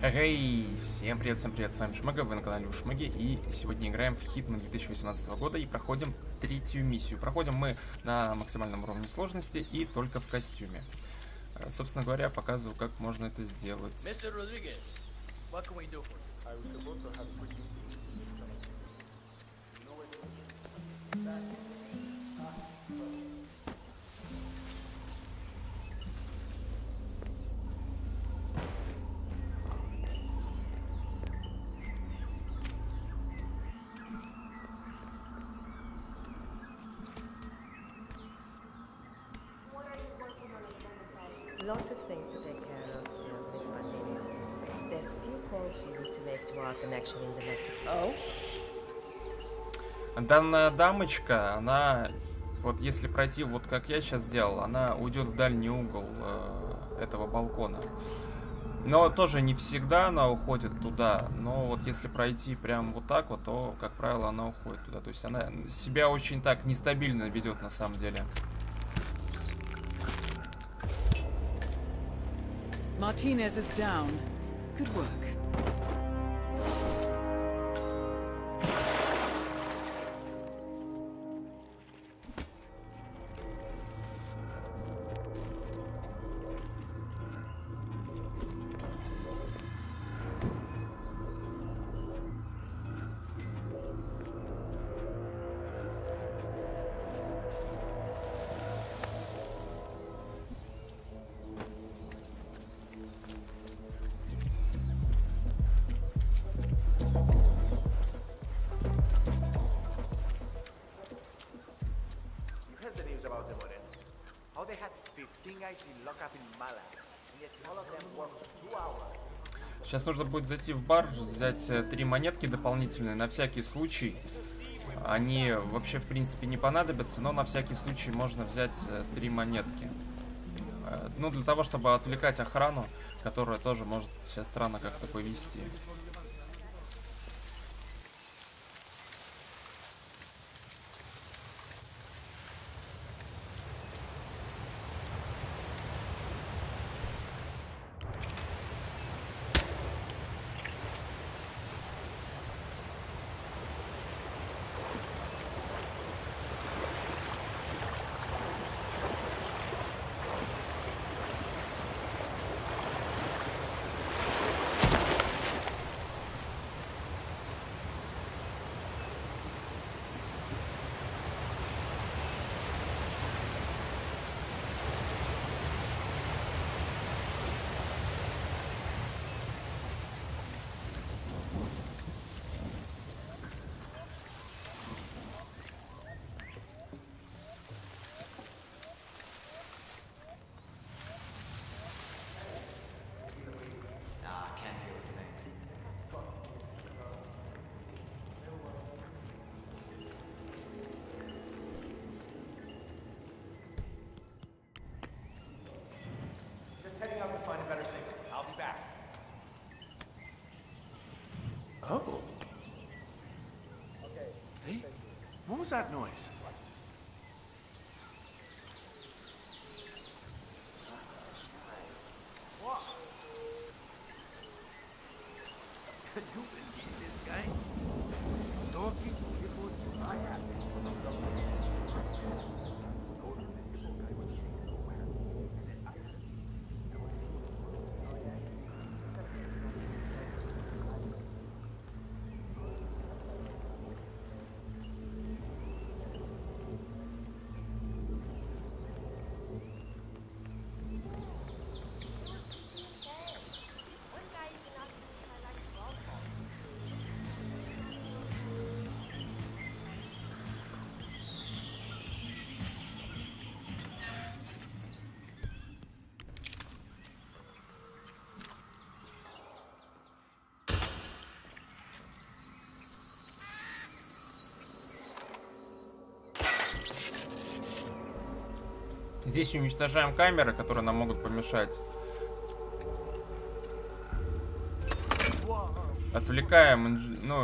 Эй, всем привет, с вами Шмыга, вы на канале у Шмыги, и сегодня играем в Hitman 2018 года и проходим третью миссию. Проходим мы на максимальном уровне сложности и только в костюме. Собственно говоря, показываю, как можно это сделать. Lots of things to take care of still with Martinez. There's few calls you need to make to our connection in the Mexico. Данная дамочка, она, вот если пройти, вот как я сейчас сделал, она уйдет в дальний угол этого балкона. Но тоже не всегда она уходит туда, но вот если пройти прям вот так вот, то, как правило, она уходит туда. То есть она себя очень так нестабильно ведет на самом деле. Martinez is down. Good work. Сейчас нужно будет зайти в бар, взять 3 монетки дополнительные на всякий случай. Они вообще в принципе не понадобятся, но на всякий случай можно взять 3 монетки. Ну, для того, чтобы отвлекать охрану, которая тоже может себя странно как-то повести. What was that noise? What? Could you believe this guy? Talking before you I had it. Здесь уничтожаем камеры, которые нам могут помешать. Отвлекаем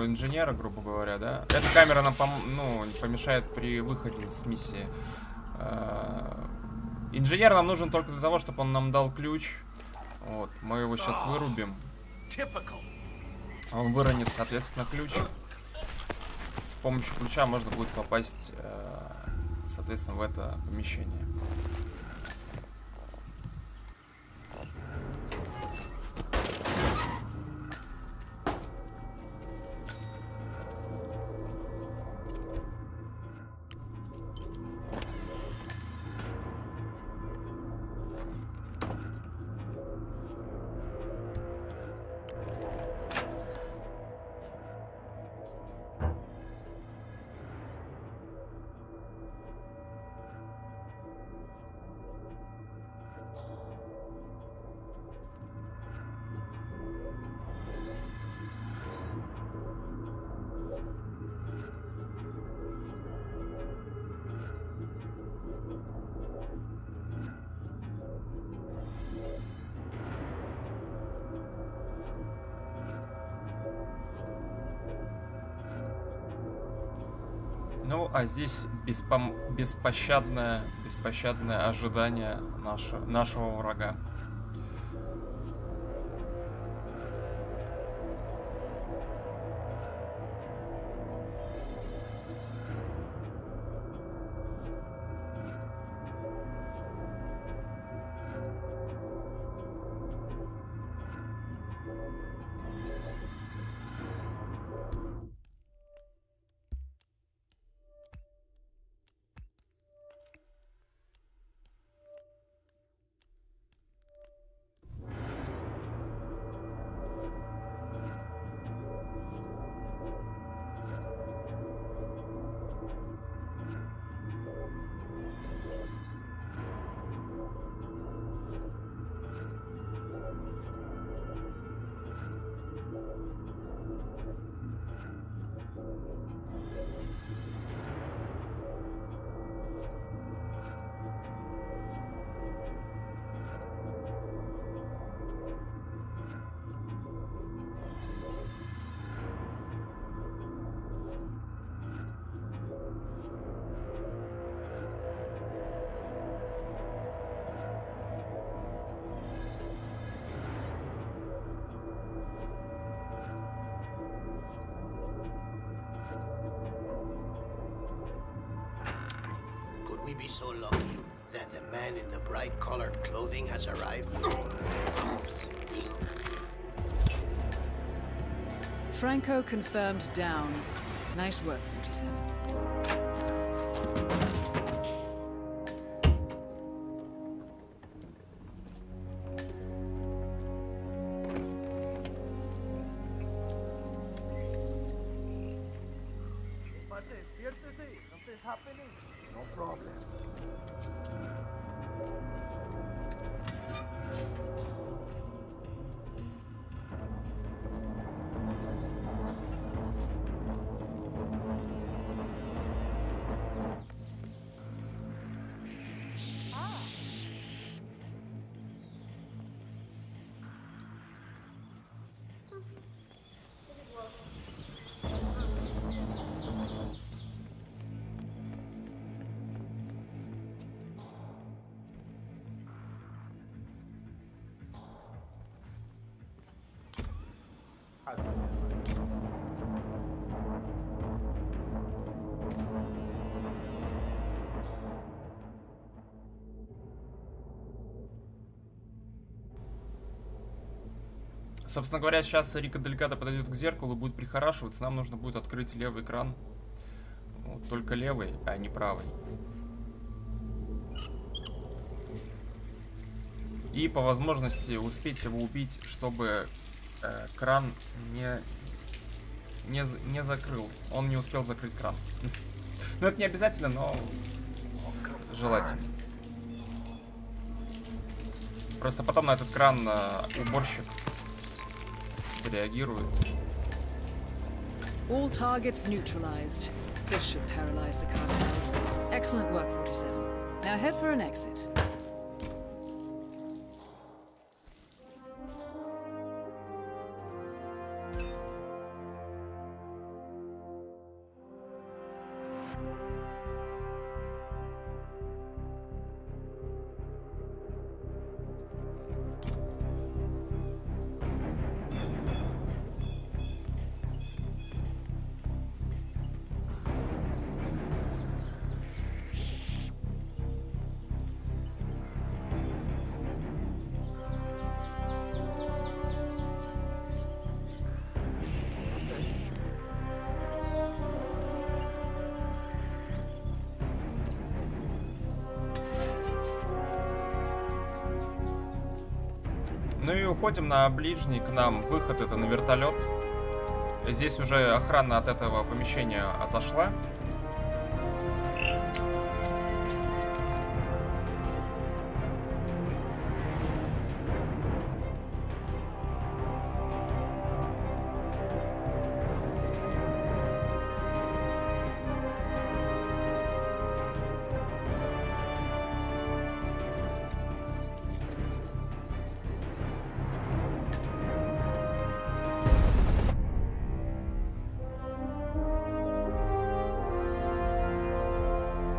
инженера, грубо говоря, да. Эта камера нам помешает при выходе с миссии. Инженер нам нужен только для того, чтобы он нам дал ключ. Вот, мы его сейчас вырубим. Он выронит, соответственно, ключ. С помощью ключа можно будет попасть, соответственно, в это помещение. Ну, а здесь беспощадное ожидание нашего врага. Be so lucky that the man in the bright colored clothing has arrived. Franco confirmed down. Nice work, 47. Собственно говоря, сейчас Рико Дельката подойдет к зеркалу и будет прихорашиваться. Нам нужно будет открыть левый экран. Вот, только левый, а не правый. И по возможности успеть его убить, чтобы кран не закрыл. Он не успел закрыть кран. Ну, это не обязательно, но желательно. Просто потом на этот кран уборщик среагирует. All targets neutralized. This should paralyze the cartel. Excellent work, 47. Now head for an exit. Ну и уходим на ближний к нам выход, это на вертолет. Здесь уже охрана от этого помещения отошла.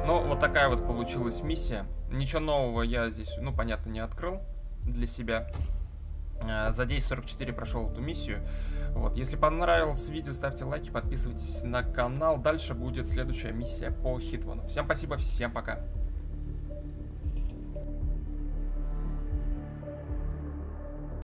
Вот такая вот получилась миссия. Ничего нового я здесь, ну, понятно, не открыл для себя. За 10:44 прошел эту миссию. Вот. Если понравилось видео, ставьте лайки, подписывайтесь на канал. Дальше будет следующая миссия по Hitman. Всем спасибо, всем пока.